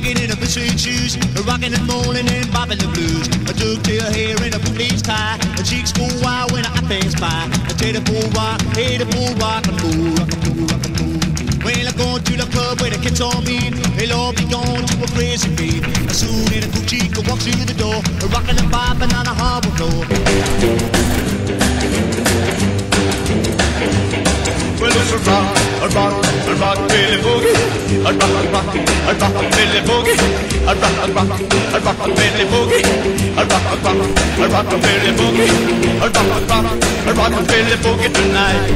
begging in a pursuit shoes, rocking and rolling and bobbing the blues. A ducktail hair and a bootlace tie, a cheeks go wild when I pass by. I tell the bull rock, hey the bull rock and roll, rock and roll, rock and roll. Well, I go to the club where the kids all meet, they'll all be gone to a crazy beat. A soon in a Kuchika walks through the door, rocking and bobbing on the harbor floor. Well, it's a rock, Billy Boogie, a rock, Billy Boogie, a rock, Billy Boogie, a rock, Billy Boogie, a rock, Billy Boogie tonight.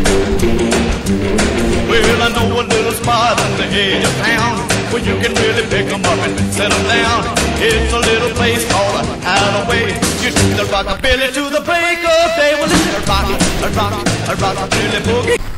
Well, I know a little spot on the edge of town where you can really pick 'em up and set 'em down. It's a little place called a Hideaway. You shoot the rockabilly to the break of day. Well, it's a rock, a rock, a rock, Billy Boogie.